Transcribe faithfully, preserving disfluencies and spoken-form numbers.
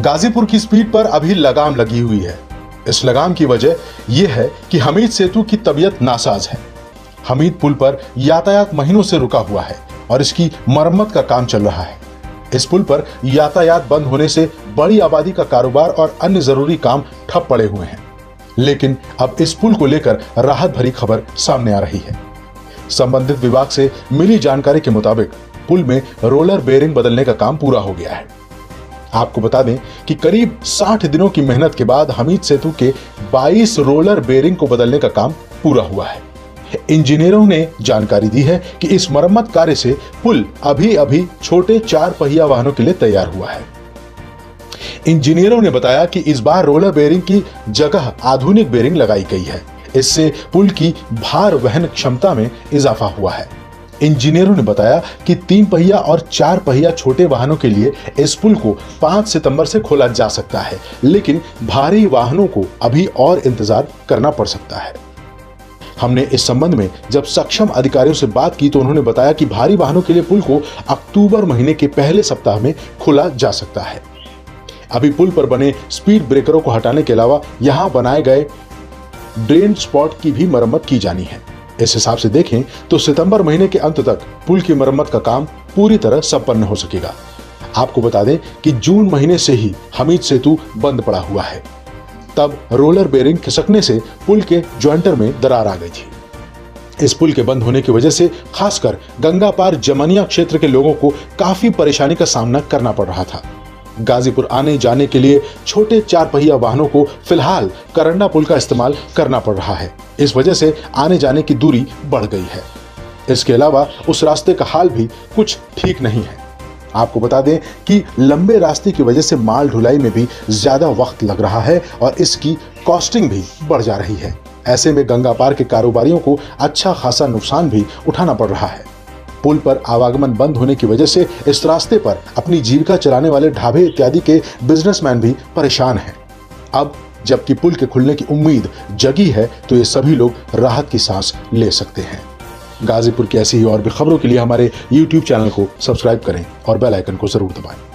गाजीपुर की स्पीड पर अभी लगाम लगी हुई है। इस लगाम की वजह यह है कि हमीद सेतु की तबीयत नासाज है। हमीद पुल पर यातायात महीनों से रुका हुआ है और इसकी मरम्मत का काम चल रहा है। इस पुल पर यातायात बंद होने से बड़ी आबादी का कारोबार और अन्य जरूरी काम ठप पड़े हुए हैं, लेकिन अब इस पुल को लेकर राहत भरी खबर सामने आ रही है। संबंधित विभाग से मिली जानकारी के मुताबिक पुल में रोलर बेयरिंग बदलने का काम पूरा हो गया है। आपको बता दें कि करीब साठ दिनों की मेहनत के बाद हमीद सेतु के बाईस रोलर बेयरिंग को बदलने का काम पूरा हुआ है। इंजीनियरों ने जानकारी दी है कि इस मरम्मत कार्य से पुल अभी अभी छोटे चार पहिया वाहनों के लिए तैयार हुआ है। इंजीनियरों ने बताया कि इस बार रोलर बेयरिंग की जगह आधुनिक बेयरिंग लगाई गई है। इससे पुल की भार वहन क्षमता में इजाफा हुआ है। इंजीनियरों ने बताया कि तीन पहिया और चार पहिया छोटे वाहनों के लिए इस पुल को पाँच सितंबर से खोला जा सकता है, लेकिन भारी वाहनों को अभी और इंतजार करना पड़ सकता है। हमने इस संबंध में जब सक्षम अधिकारियों से बात की तो उन्होंने बताया कि भारी वाहनों के लिए पुल को अक्टूबर महीने के पहले सप्ताह में खोला जा सकता है। अभी पुल पर बने स्पीड ब्रेकरों को हटाने के अलावा यहां बनाए गए ड्रेन स्पॉट की भी मरम्मत की जानी है। इस हिसाब से देखें तो सितंबर महीने के अंत तक पुल की मरम्मत का काम पूरी तरह संपन्न हो सकेगा। आपको बता दें कि जून महीने से ही हमीद सेतु बंद पड़ा हुआ है, तब रोलर बेयरिंग खिसकने से पुल के जॉइंटर में दरार आ गई थी। इस पुल के बंद होने की वजह से खासकर गंगा पार जमानिया क्षेत्र के लोगों को काफी परेशानी का सामना करना पड़ रहा था। गाजीपुर आने जाने के लिए छोटे चार पहिया वाहनों को फिलहाल करंडा पुल का इस्तेमाल करना पड़ रहा है। इस वजह से आने जाने की दूरी बढ़ गई है। इसके अलावा उस रास्ते का हाल भी कुछ ठीक नहीं है। आपको बता दें कि लंबे रास्ते की वजह से माल ढुलाई में भी ज्यादा वक्त लग रहा है और इसकी कॉस्टिंग भी बढ़ जा रही है। ऐसे में गंगा पार के कारोबारियों को अच्छा खासा नुकसान भी उठाना पड़ रहा है। पुल पर आवागमन बंद होने की वजह से इस रास्ते पर अपनी जीविका चलाने वाले ढाबे इत्यादि के बिजनेसमैन भी परेशान हैं। अब जबकि पुल के खुलने की उम्मीद जगी है तो ये सभी लोग राहत की सांस ले सकते हैं। गाजीपुर की ऐसी ही और भी खबरों के लिए हमारे यूट्यूब चैनल को सब्सक्राइब करें और बेल आइकन को जरूर दबाएं।